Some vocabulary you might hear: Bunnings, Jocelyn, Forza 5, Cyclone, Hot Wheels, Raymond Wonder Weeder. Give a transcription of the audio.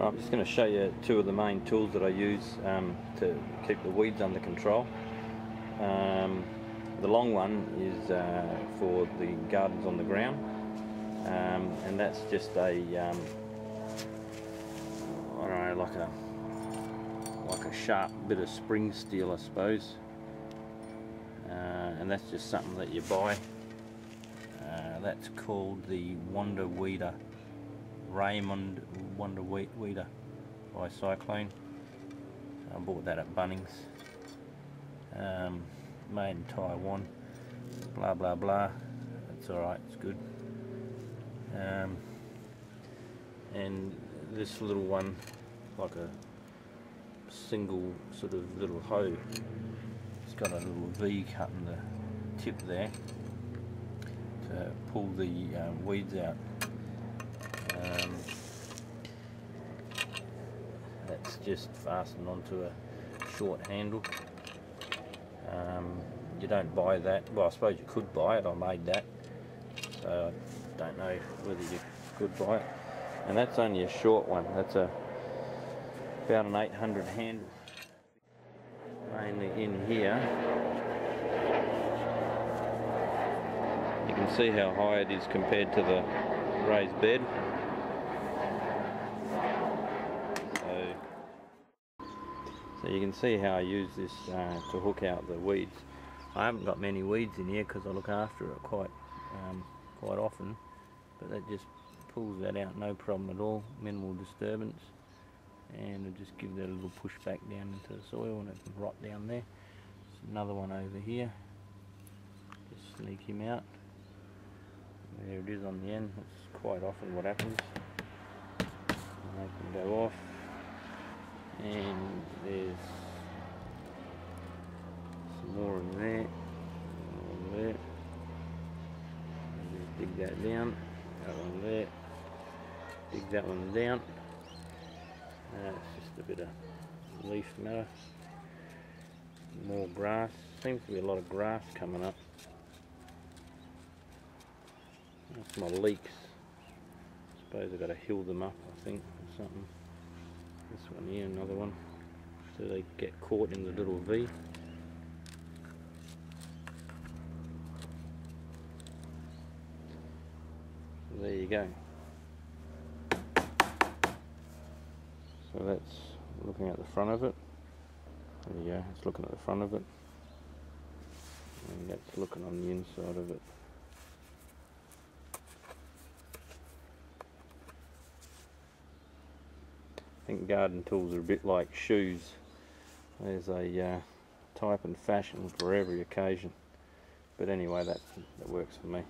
I'm just going to show you two of the main tools that I use to keep the weeds under control. The long one is for the gardens on the ground, and that's just a I don't know, like a sharp bit of spring steel, I suppose, and that's just something that you buy. That's called the Wonder Weeder, Raymond Wonder Weeder by Cyclone. I bought that at Bunnings, made in Taiwan, blah blah blah. It's alright, it's good. And this little one, like a single sort of little hoe, it's got a little V cut in the tip there to pull the weeds out. That's just fastened onto a short handle. You don't buy that. Well, I suppose you could buy it. I made that, so I don't know whether you could buy it. And that's only a short one. That's about an 800 handle. Mainly in here, you can see how high it is compared to the raised bed. So you can see how I use this to hook out the weeds. I haven't got many weeds in here because I look after it quite often, but that just pulls that out, no problem at all, minimal disturbance, and it'll just give that a little push back down into the soil and it can rot down there. There's another one over here, just sneak him out. There it is on the end. That's quite often what happens. And they can go off. And there's some more in there, over there, just dig that down, that one there, dig that one down, and it's just a bit of leaf matter, more grass, seems to be a lot of grass coming up. That's my leeks, I suppose I've got to hill them up, I think, or something. This one here, another one, so they get caught in the little V. So there you go. So that's looking at the front of it. There you go, it's looking at the front of it. And that's looking on the inside of it. I think garden tools are a bit like shoes. There's a type and fashion for every occasion, but anyway, that works for me.